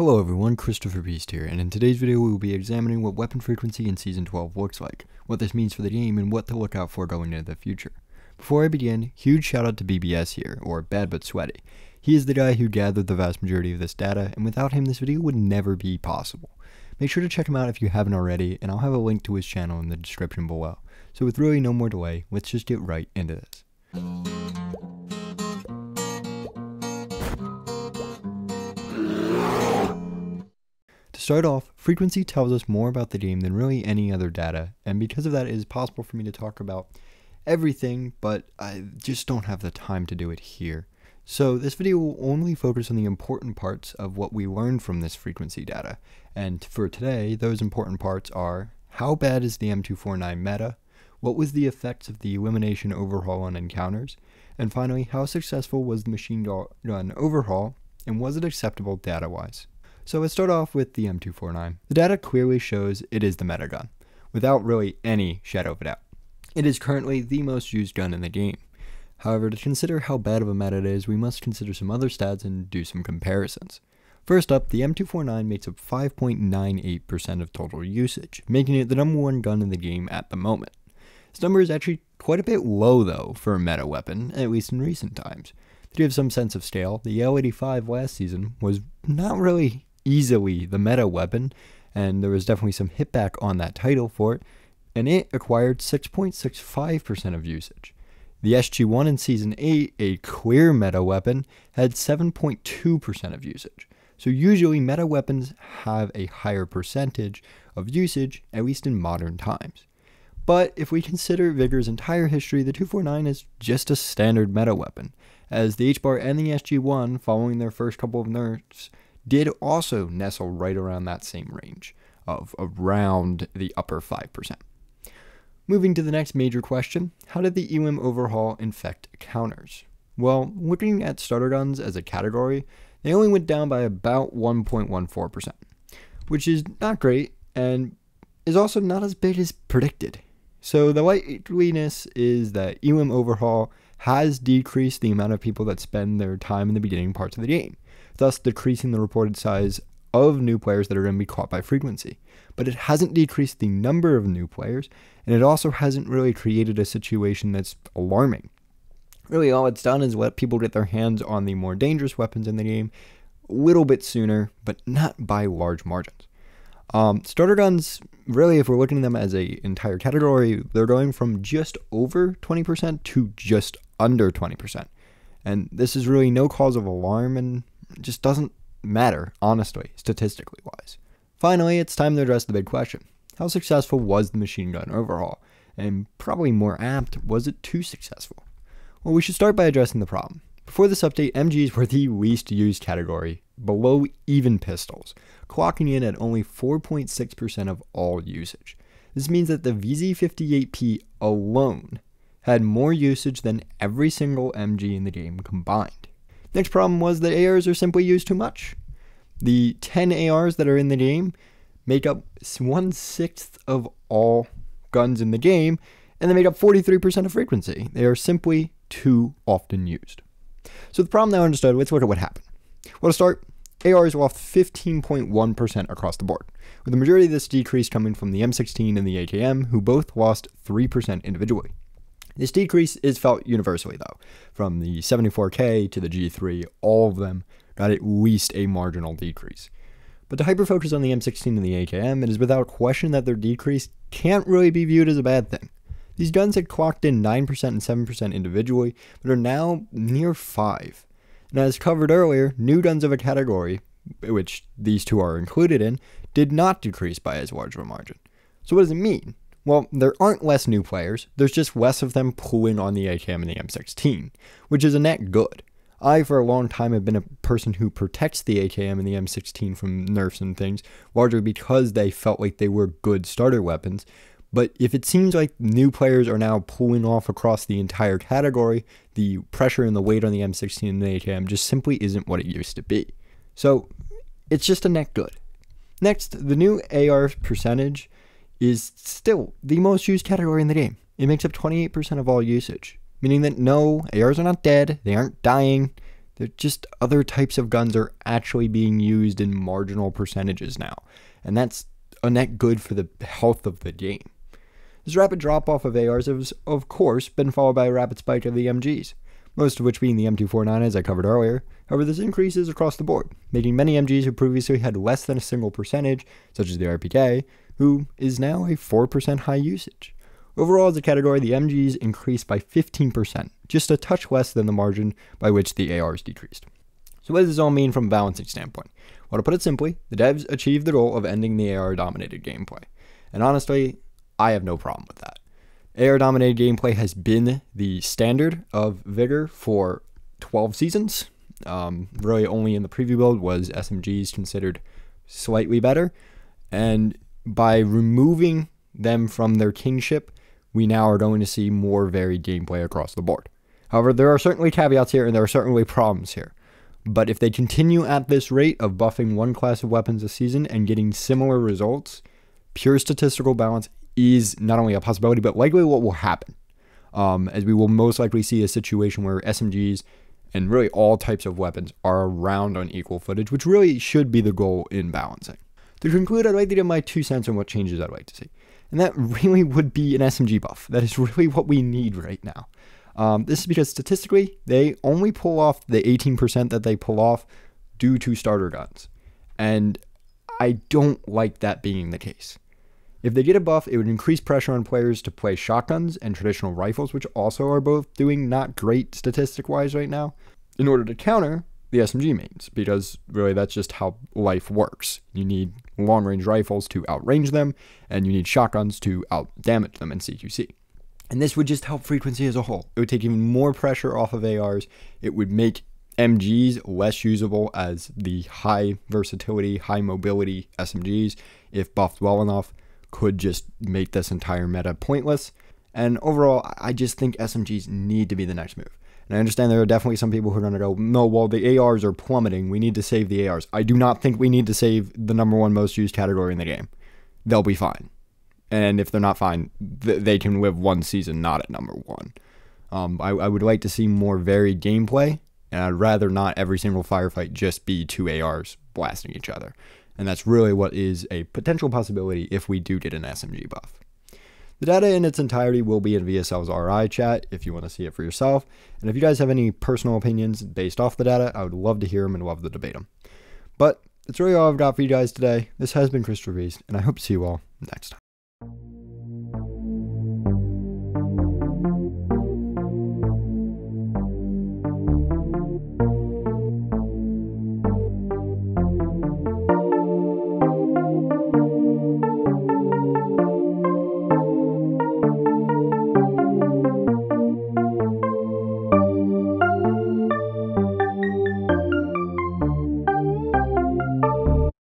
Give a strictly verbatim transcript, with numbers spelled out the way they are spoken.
Hello everyone, Christopher Beast here, and in today's video we will be examining what weapon frequency in Season twelve looks like, what this means for the game, and what to look out for going into the future. Before I begin, huge shout out to B B S here, or Bad But Sweaty. He is the guy who gathered the vast majority of this data, and without him this video would never be possible. Make sure to check him out if you haven't already, and I'll have a link to his channel in the description below. So with really no more delay, let's just get right into this. To start off, frequency tells us more about the game than really any other data, and because of that it is possible for me to talk about everything, but I just don't have the time to do it here. So this video will only focus on the important parts of what we learned from this frequency data, and for today those important parts are: how bad is the M two forty-nine meta, what was the effects of the elimination overhaul on encounters, and finally, how successful was the machine gun overhaul, and was it acceptable data-wise? So let's start off with the M two forty-nine. The data clearly shows it is the meta gun, without really any shadow of a doubt. It is currently the most used gun in the game. However, to consider how bad of a meta it is, we must consider some other stats and do some comparisons. First up, the M two forty-nine makes up five point nine eight percent of total usage, making it the number one gun in the game at the moment. This number is actually quite a bit low though for a meta weapon, at least in recent times. To give some sense of scale, the L eighty-five last season was not really easily the meta weapon, and there was definitely some hitback on that title for it, and it acquired six point six five percent of usage. The S G one in Season eight, a clear meta weapon, had seven point two percent of usage. So usually meta weapons have a higher percentage of usage, at least in modern times. But if we consider Vigor's entire history, the two forty-nine is just a standard meta weapon, as the H Bar and the S G one, following their first couple of nerfs, did also nestle right around that same range of around the upper five percent. Moving to the next major question, how did the E W M overhaul infect counters? Well, looking at starter guns as a category, they only went down by about one point one four percent, which is not great and is also not as big as predicted. So the likeliness is that E W M overhaul has decreased the amount of people that spend their time in the beginning parts of the game, thus decreasing the reported size of new players that are going to be caught by frequency. But it hasn't decreased the number of new players, and it also hasn't really created a situation that's alarming. Really all it's done is let people get their hands on the more dangerous weapons in the game a little bit sooner, but not by large margins. Um, starter guns, really, if we're looking at them as an entire category, they're going from just over twenty percent to just under twenty percent. And this is really no cause of alarm and just doesn't matter, honestly, statistically wise. Finally, it's time to address the big question. How successful was the machine gun overhaul? And probably more apt, was it too successful? Well, we should start by addressing the problem. Before this update, M Gs were the least used category, below even pistols, clocking in at only four point six percent of all usage. This means that the V Z fifty-eight P alone had more usage than every single M G in the game combined. Next problem was that A Rs are simply used too much. The ten A Rs that are in the game make up one sixth of all guns in the game, and they make up forty-three percent of frequency. They are simply too often used. So the problem now understood, let's look at what happened. Well, to start, A Rs lost fifteen point one percent across the board, with the majority of this decrease coming from the M sixteen and the A K M, who both lost three percent individually. This decrease is felt universally though, from the seventy-four K to the G three, all of them got at least a marginal decrease. But to hyperfocus on the M sixteen and the A K M, it is without question that their decrease can't really be viewed as a bad thing. These guns had clocked in nine percent and seven percent individually, but are now near five percent. And as covered earlier, new guns of a category, which these two are included in, did not decrease by as large of a margin. So what does it mean? Well, there aren't less new players, there's just less of them pulling on the A K M and the M sixteen, which is a net good. I, for a long time, have been a person who protects the A K M and the M sixteen from nerfs and things, largely because they felt like they were good starter weapons. But if it seems like new players are now pulling off across the entire category, the pressure and the weight on the M sixteen and the A K M just simply isn't what it used to be. So it's just a net good. Next, the new A R percentage is still the most used category in the game. It makes up twenty-eight percent of all usage, meaning that no, A Rs are not dead, they aren't dying, They're just other types of guns are actually being used in marginal percentages now, and that's a net good for the health of the game. This rapid drop-off of A Rs has, of course, been followed by a rapid spike of the E M Gs, most of which being the M two forty-nine as I covered earlier. However, this increase is across the board, making many M Gs who previously had less than a single percentage, such as the R P K, who is now a four percent high usage. Overall, as a category, the M Gs increased by fifteen percent, just a touch less than the margin by which the A Rs decreased. So what does this all mean from a balancing standpoint? Well, to put it simply, the devs achieved the goal of ending the A R-dominated gameplay. And honestly, I have no problem with that. A R-dominated gameplay has been the standard of Vigor for twelve seasons. Um, really, only in the preview build was S M Gs considered slightly better. And by removing them from their kingship, we now are going to see more varied gameplay across the board. However, there are certainly caveats here and there are certainly problems here. But if they continue at this rate of buffing one class of weapons a season and getting similar results, pure statistical balance is not only a possibility, but likely what will happen, um, as we will most likely see a situation where S M Gs and really all types of weapons are around on equal footage, which really should be the goal in balancing. To conclude, I'd like to give my two cents on what changes I'd like to see, and that really would be an S M G buff. That is really what we need right now. Um, this is because statistically, they only pull off the eighteen percent that they pull off due to starter guns, and I don't like that being the case. If they get a buff, it would increase pressure on players to play shotguns and traditional rifles, which also are both doing not great statistic-wise right now, in order to counter the S M G mains, because really that's just how life works. You need long-range rifles to outrange them, and you need shotguns to outdamage them in C Q C. And this would just help frequency as a whole. It would take even more pressure off of A Rs. It would make M Gs less usable as the high versatility, high mobility S M Gs, if buffed well enough, could just make this entire meta pointless. And overall, I just think S M Gs need to be the next move. And I understand there are definitely some people who are going to go, no, well, the A Rs are plummeting. We need to save the A Rs. I do not think we need to save the number one most used category in the game. They'll be fine. And if they're not fine, th they can live one season not at number one. Um, I, I would like to see more varied gameplay, and I'd rather not every single firefight just be two A Rs blasting each other. And that's really what is a potential possibility if we do get an S M G buff. The data in its entirety will be in V S L's R I chat if you want to see it for yourself. And if you guys have any personal opinions based off the data, I would love to hear them and love to debate them. But that's really all I've got for you guys today. This has been Christopher Beast, and I hope to see you all next time.